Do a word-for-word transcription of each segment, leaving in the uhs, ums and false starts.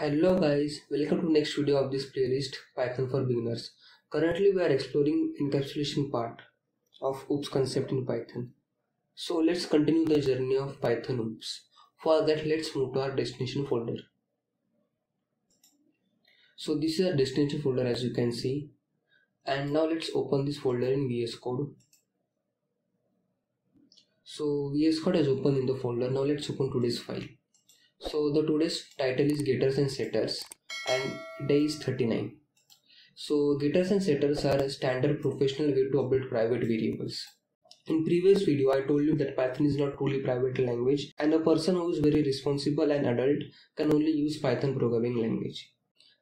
Hello guys, welcome to next video of this playlist Python for beginners. Currently we are exploring encapsulation part of oops concept in Python, so let's continue the journey of Python oops. For that, let's move to our destination folder. So this is our destination folder, as you can see, and now let's open this folder in V S Code. So V S Code is open in the folder. Now let's open today's file. So the today's title is getters and setters and day is thirty-nine. So getters and setters are a standard professional way to update private variables. In previous video I told you that Python is not truly private language, and a person who is very responsible and adult can only use Python programming language.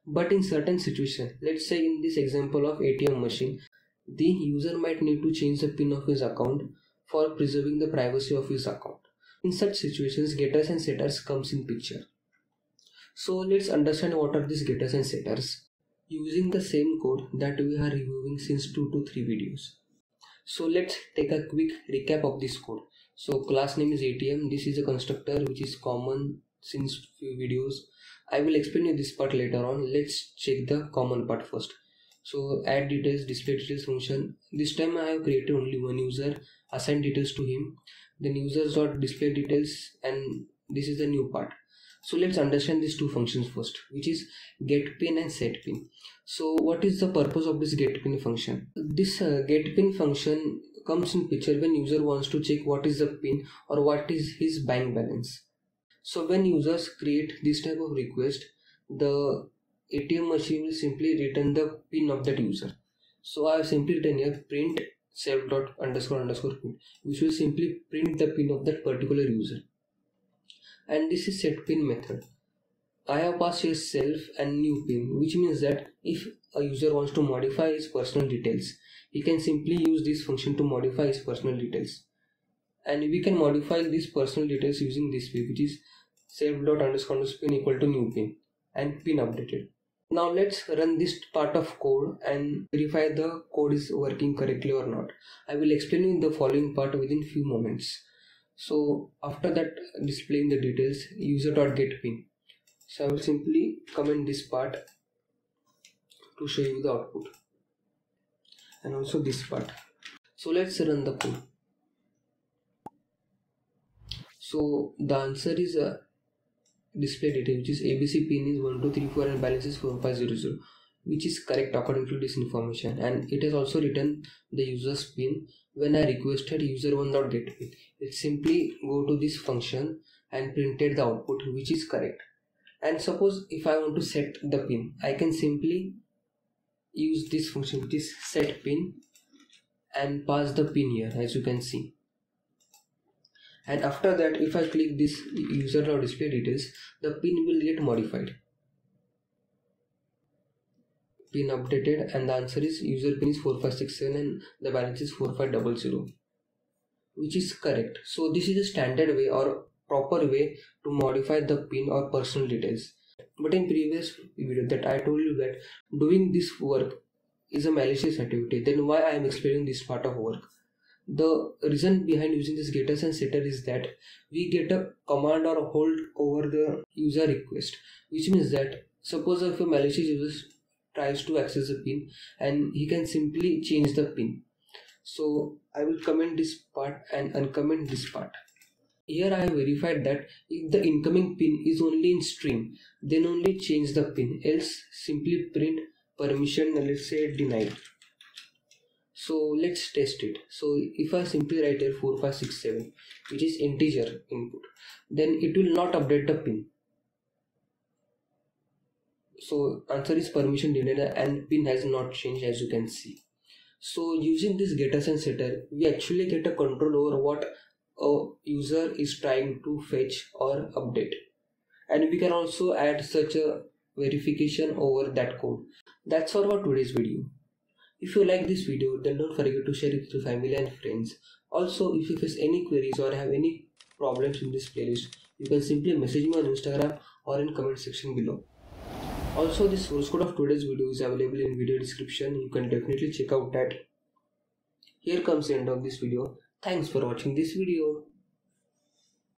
But in certain situations, let's say in this example of A T M machine, the user might need to change the PIN of his account for preserving the privacy of his account. In such situations, getters and setters comes in picture. So let's understand what are these getters and setters using the same code that we are reviewing since two to three videos. So let's take a quick recap of this code. So class name is A T M. This is a constructor which is common since few videos. I will explain you this part later on. Let's check the common part first. So add details, display details function. This time I have created only one user, assign details to him, then users dot display details, and this is the new part. So let's understand these two functions first, which is get pin and set pin. So what is the purpose of this get pin function? This uh, get pin function comes in picture when user wants to check what is the pin or what is his bank balance. So when users create this type of request, the A T M machine will simply return the pin of that user. So I have simply written here print self dot underscore underscore pin, which will simply print the pin of that particular user. And this is set pin method. I have passed here self and new pin, which means that if a user wants to modify his personal details, he can simply use this function to modify his personal details. And we can modify these personal details using this way, which is self dot underscore underscore pin equal to new pin and pin updated. Now let's run this part of code and verify the code is working correctly or not. I will explain in the following part within few moments. So after that, displaying the details, user.getPin. So I will simply comment this part to show you the output, and also this part. So let's run the code. So the answer is a uh, display data, which is A B C pin is one two three four and balance is four five zero zero, which is correct according to this information. And it has also written the user's pin when I requested user one dot get pin. It simply go to this function and printed the output, which is correct. And suppose if I want to set the pin, I can simply use this function, which is set pin, and pass the pin here, as you can see. And after that, if I click this user or display details, the pin will get modified, pin updated, and the answer is user pin is four five six seven and the balance is four five zero zero, which is correct. So this is a standard way or proper way to modify the pin or personal details. But in previous video that I told you that doing this work is a malicious activity, then why I am explaining this part of work? The reason behind using this getters and setter is that we get a command or a hold over the user request, which means that suppose if a malicious user tries to access a pin, and he can simply change the pin. So I will comment this part and uncomment this part. Here I have verified that if the incoming pin is only in string, then only change the pin, else simply print permission, let's say denied. So let's test it. So if I simply write here four five six seven, which is integer input, then it will not update the pin. So answer is permission denied and pin has not changed, as you can see. So using this getters and setter, we actually get a control over what a user is trying to fetch or update. And we can also add such a verification over that code. That's all for today's video. If you like this video, then don't forget to share it to family and friends. Also, if you face any queries or have any problems in this playlist, you can simply message me on Instagram or in comment section below. Also, the source code of today's video is available in video description. You can definitely check out that. Here comes the end of this video. Thanks for watching this video.